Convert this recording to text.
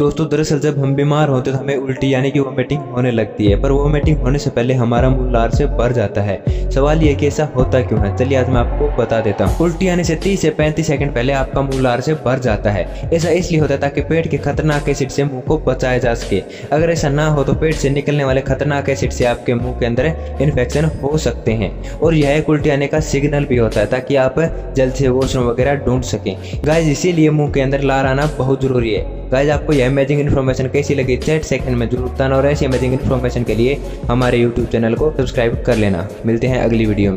दोस्तों दरअसल जब हम बीमार होते हैं तो हमें उल्टी यानी कि वोमिटिंग होने लगती है, पर वोमिटिंग होने से पहले हमारा मुंह लार से भर जाता है। सवाल यह कि ऐसा होता क्यों है, चलिए आज मैं आपको बता देता हूँ। उल्टी आने से 30 से 35 सेकंड पहले आपका मुंह लार से भर जाता है। ऐसा इसलिए होता है ताकि पेट के खतरनाक एसिड से मुँह को बचाया जा सके। अगर ऐसा ना हो तो पेट से निकलने वाले खतरनाक एसिड से आपके मुँह के अंदर इन्फेक्शन हो सकते हैं, और यह एक उल्टी आने का सिग्नल भी होता है ताकि आप जल्द से वॉशरूम वगैरह ढूंढ सकें। गाइस इसीलिए मुँह के अंदर लार आना बहुत जरूरी है। गाइस आपको यह अमेजिंग इन्फॉर्मेशन कैसी लगी चैट सेकंड में जरूर बताना, और ऐसी अमेजिंग इन्फॉर्मेशन के लिए हमारे यूट्यूब चैनल को सब्सक्राइब कर लेना। मिलते हैं अगली वीडियो में।